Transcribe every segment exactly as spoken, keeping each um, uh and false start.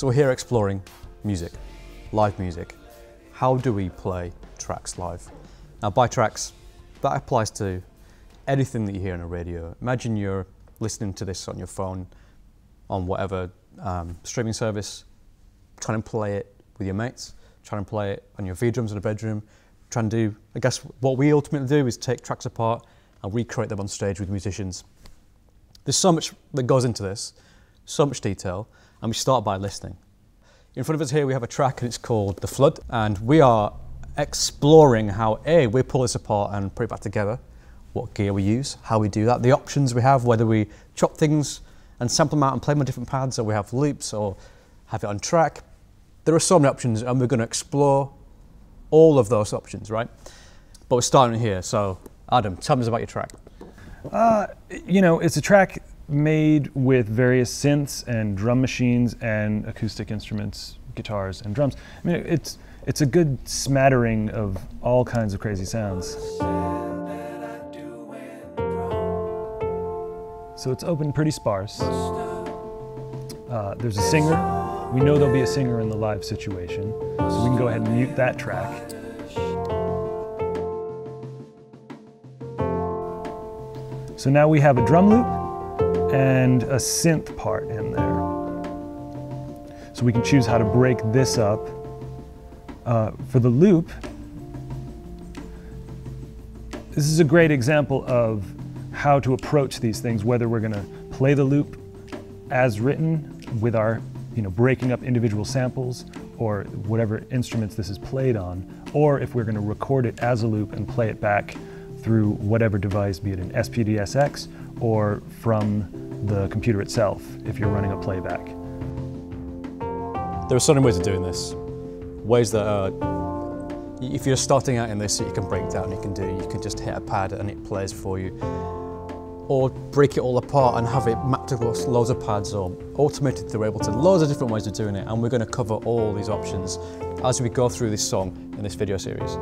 So we're here exploring music, live music. How do we play tracks live? Now by tracks, that applies to anything that you hear on a radio. Imagine you're listening to this on your phone, on whatever um, streaming service, trying to play it with your mates, trying to play it on your V drums in a bedroom, trying to do, I guess what we ultimately do is take tracks apart and recreate them on stage with musicians. There's so much that goes into this, so much detail, and we start by listening. In front of us here we have a track and it's called The Flood, and we are exploring how A, we pull this apart and put it back together, what gear we use, how we do that, the options we have, whether we chop things and sample them out and play them on different pads, or we have loops or have it on track. There are so many options and we're going to explore all of those options, right? But we're starting here, so Adam, tell us about your track. Uh, you know, it's a track made with various synths and drum machines and acoustic instruments, guitars and drums. I mean, it's, it's a good smattering of all kinds of crazy sounds. So it's open pretty sparse. Uh, there's a singer. We know there'll be a singer in the live situation, so we can go ahead and mute that track. So now we have a drum loop and a synth part in there. So we can choose how to break this up. Uh, for the loop, this is a great example of how to approach these things, whether we're going to play the loop as written with our, you know, breaking up individual samples or whatever instruments this is played on, or if we're going to record it as a loop and play it back through whatever device, be it an S P D S X or from the computer itself if you're running a playback. There are certain ways of doing this. Ways that are, if you're starting out in this, you can break down, you can do, you can just hit a pad and it plays for you. Or break it all apart and have it mapped across loads of pads or automated through Ableton, loads of different ways of doing it, and we're going to cover all these options as we go through this song in this video series.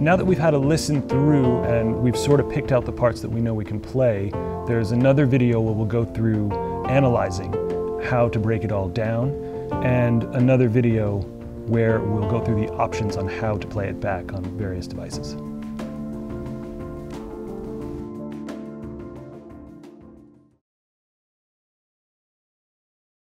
Now that we've had a listen through and we've sort of picked out the parts that we know we can play, there's another video where we'll go through analyzing how to break it all down, and another video where we'll go through the options on how to play it back on various devices.